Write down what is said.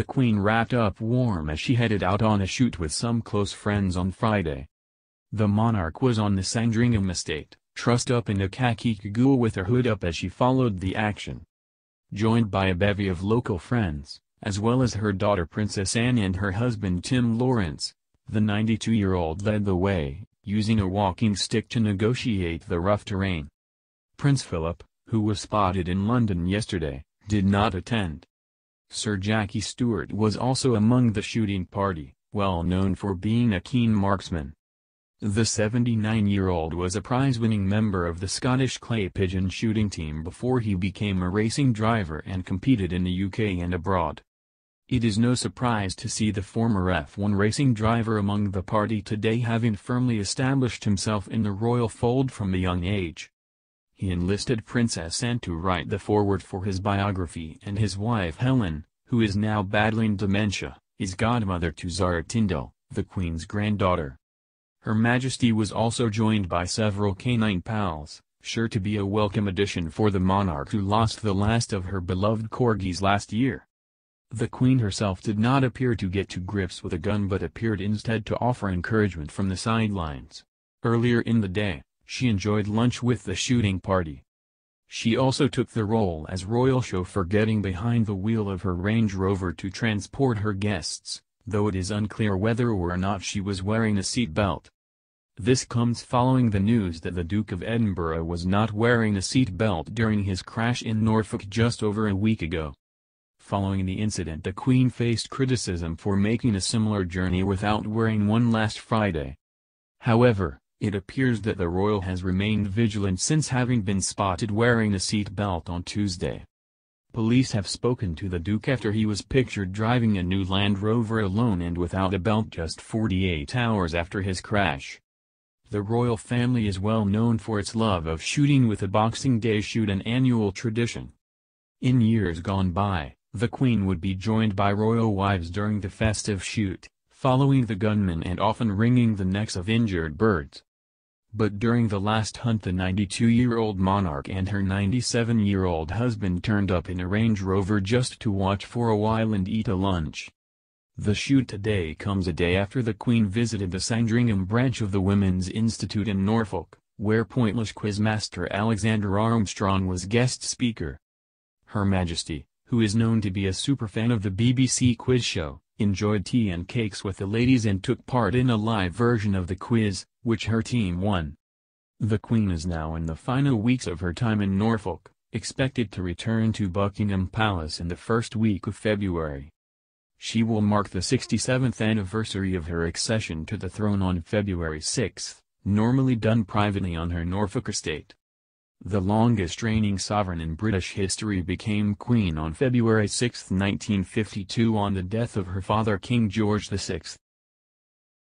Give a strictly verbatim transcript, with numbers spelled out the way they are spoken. the Queen wrapped up warm as she headed out on a shoot with some close friends on Friday. The monarch was on the Sandringham estate, trussed up in a khaki cagoule with her hood up as she followed the action. Joined by a bevy of local friends, as well as her daughter Princess Anne and her husband Tim Lawrence, the ninety-two-year-old led the way, using a walking stick to negotiate the rough terrain. Prince Philip, who was spotted in London yesterday, did not attend. Sir Jackie Stewart was also among the shooting party, well known for being a keen marksman. The seventy-nine-year-old was a prize-winning member of the Scottish clay pigeon shooting team before he became a racing driver and competed in the U K and abroad. It is no surprise to see the former F one racing driver among the party today, having firmly established himself in the royal fold from a young age. He enlisted Princess Anne to write the foreword for his biography, and his wife Helen, who is now battling dementia, is godmother to Zara Tindall, the Queen's granddaughter. Her Majesty was also joined by several canine pals, sure to be a welcome addition for the monarch who lost the last of her beloved corgis last year. The Queen herself did not appear to get to grips with a gun, but appeared instead to offer encouragement from the sidelines. Earlier in the day, she enjoyed lunch with the shooting party. She also took the role as royal chauffeur, getting behind the wheel of her Range Rover to transport her guests, though it is unclear whether or not she was wearing a seat belt. This comes following the news that the Duke of Edinburgh was not wearing a seat belt during his crash in Norfolk just over a week ago. Following the incident, the Queen faced criticism for making a similar journey without wearing one last Friday. However, it appears that the royal has remained vigilant since having been spotted wearing a seat belt on Tuesday. Police have spoken to the Duke after he was pictured driving a new Land Rover alone and without a belt just forty-eight hours after his crash. The royal family is well known for its love of shooting, with a Boxing Day shoot an annual tradition. In years gone by, the Queen would be joined by royal wives during the festive shoot, following the gunmen and often wringing the necks of injured birds. But during the last hunt, the ninety-two-year-old monarch and her ninety-seven-year-old husband turned up in a Range Rover just to watch for a while and eat a lunch. The shoot today comes a day after the Queen visited the Sandringham branch of the Women's Institute in Norfolk, where pointless quizmaster Alexander Armstrong was guest speaker. Her Majesty, who is known to be a superfan of the B B C quiz show, enjoyed tea and cakes with the ladies and took part in a live version of the quiz, which her team won. The Queen is now in the final weeks of her time in Norfolk, expected to return to Buckingham Palace in the first week of February. She will mark the sixty-seventh anniversary of her accession to the throne on February sixth, normally done privately on her Norfolk estate. The longest reigning sovereign in British history became Queen on February sixth, nineteen fifty-two, on the death of her father King George the sixth.